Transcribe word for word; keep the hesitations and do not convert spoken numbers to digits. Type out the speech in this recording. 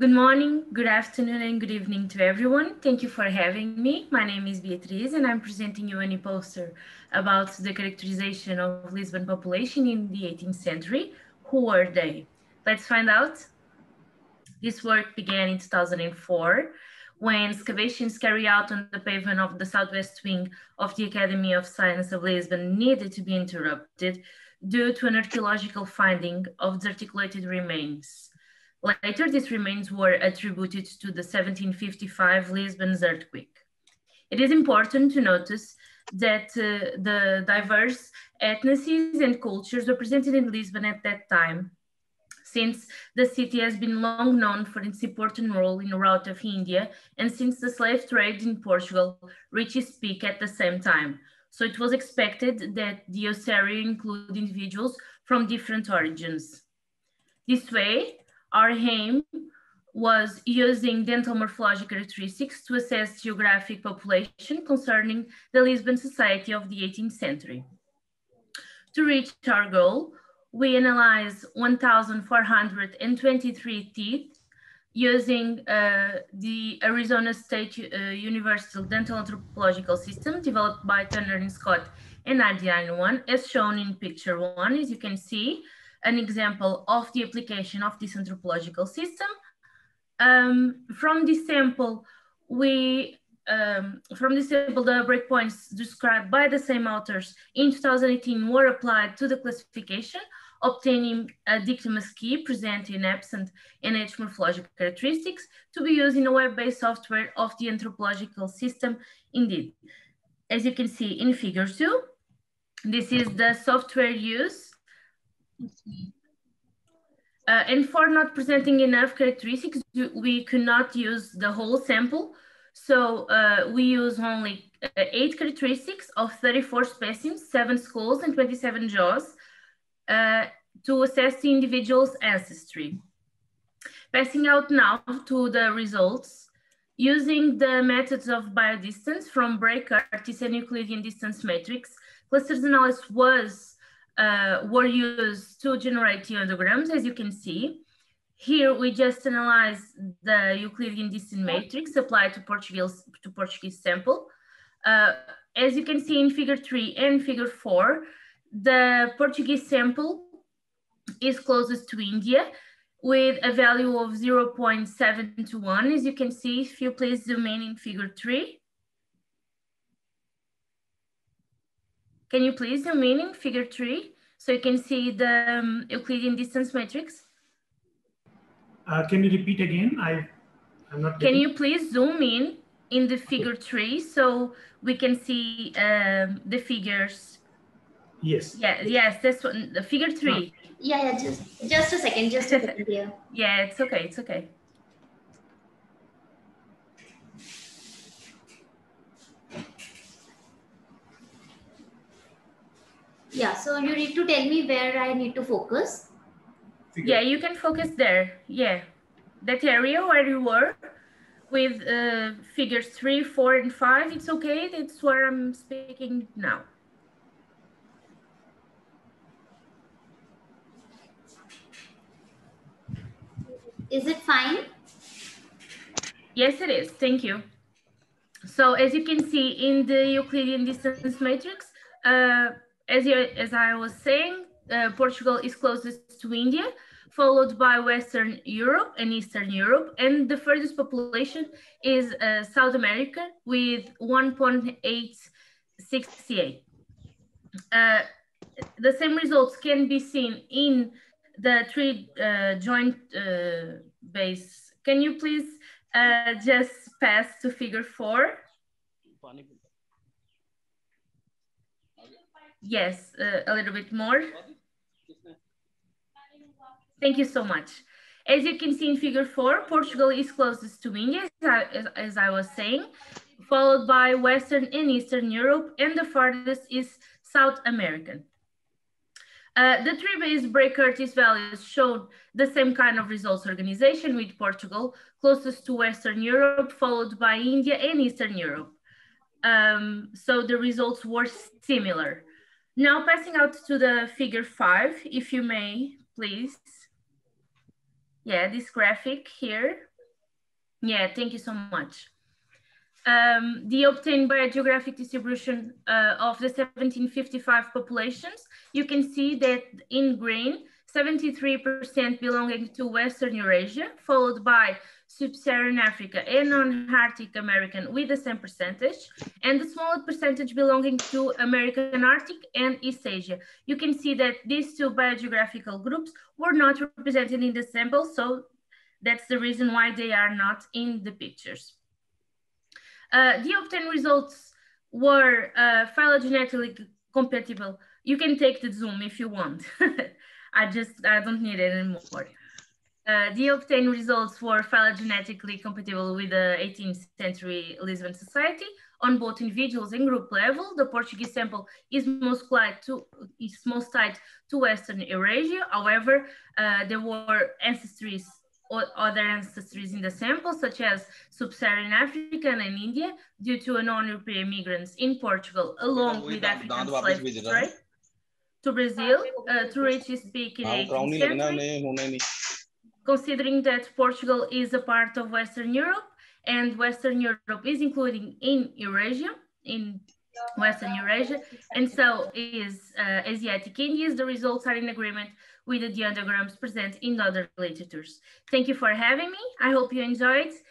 Good morning, good afternoon, and good evening to everyone. Thank you for having me. My name is Beatriz, and I'm presenting you an e-poster about the characterization of Lisbon population in the eighteenth century. Who were they? Let's find out. This work began in two thousand four, when excavations carried out on the pavement of the southwest wing of the Academy of Sciences of Lisbon needed to be interrupted due to an archaeological finding of disarticulated remains. Later, these remains were attributed to the seventeen fifty-five Lisbon's earthquake. It is important to notice that uh, the diverse ethnicities and cultures represented in Lisbon at that time, since the city has been long known for its important role in the route of India, and since the slave trade in Portugal reached its peak at the same time. So it was expected that the ossuary include individuals from different origins. This way, our aim was using dental morphologic characteristics to assess geographic population concerning the Lisbon society of the eighteenth century. To reach our goal, we analyzed one thousand four hundred twenty-three teeth using uh, the Arizona State uh, Universal Dental Anthropological System developed by Turner and Scott in nineteen ninety-one, as shown in picture one. As you can see, an example of the application of this anthropological system. Um, from this sample, we, um, from this sample, the breakpoints described by the same authors in two thousand eighteen were applied to the classification, obtaining a dictamus key presenting absent and age morphologic characteristics to be used in a web-based software of the anthropological system. Indeed, as you can see in figure two, this is the software use. Uh, and for not presenting enough characteristics, we could not use the whole sample. So uh, we use only eight characteristics of thirty-four specimens, seven skulls, and twenty-seven jaws uh, to assess the individual's ancestry. Passing out now to the results. Using the methods of biodistance from Breaker, artisan Euclidean distance matrix, clusters analysis was Uh, were used to generate ideograms, as you can see. Here, we just analyzed the Euclidean distance matrix applied to Portuguese, to Portuguese sample. Uh, as you can see in figure three and figure four, the Portuguese sample is closest to India with a value of zero point seven two one. As you can see, if you please zoom in in figure three. Can you please zoom in in figure three so you can see the um, Euclidean distance matrix? Uh, can you repeat again? I, I'm not getting... Can you please zoom in in the figure three so we can see um, the figures? Yes. Yeah, yes, this one, the figure three. No. Yeah, yeah, just, just a second, just a second. Yeah, yeah, it's okay, it's okay. Yeah, so you need to tell me where I need to focus. Yeah, you can focus there. Yeah, that area where you were with uh, figures three, four, and five. It's okay. That's where I'm speaking now. Is it fine? Yes, it is. Thank you. So as you can see in the Euclidean distance matrix, uh, As, you, as I was saying, uh, Portugal is closest to India, followed by Western Europe and Eastern Europe. And the furthest population is uh, South America with one point eight six eight. Uh, the same results can be seen in the three uh, joint uh, base. Can you please uh, just pass to figure four? Yes, uh, a little bit more. Thank you so much. As you can see in figure four, Portugal is closest to India, as, as I was saying, followed by Western and Eastern Europe, and the farthest is South American. Uh, the three base Bray-Curtis values showed the same kind of results organization, with Portugal closest to Western Europe, followed by India and Eastern Europe. Um, so the results were similar. Now passing out to the figure five, if you may, please. Yeah, this graphic here. Yeah, thank you so much. Um, the obtained biogeographic distribution uh, of the seventeen fifty-five populations, you can see that in green, seventy-three percent belonging to Western Eurasia, followed by Sub-Saharan Africa and non-Arctic American with the same percentage, and the smaller percentage belonging to American Arctic and East Asia. You can see that these two biogeographical groups were not represented in the sample, so that's the reason why they are not in the pictures. Uh, the obtained results were uh, phylogenetically compatible. You can take the zoom if you want. I just, I don't need it anymore. Uh, the obtained results were phylogenetically compatible with the eighteenth century Lisbon society on both individuals and group level. The Portuguese sample is most tied to, is most tied to Western Eurasia. However, uh, there were ancestries or other ancestries in the sample, such as Sub-Saharan Africa and India, due to non-European migrants in Portugal, along with African slaves trade to Brazil, uh, to reach its peak in eighteenth century. Considering that Portugal is a part of Western Europe, and Western Europe is including in Eurasia, in Western Eurasia, and so is uh, Asiatic Indians, the results are in agreement with the diagrams present in other literatures. Thank you for having me. I hope you enjoyed.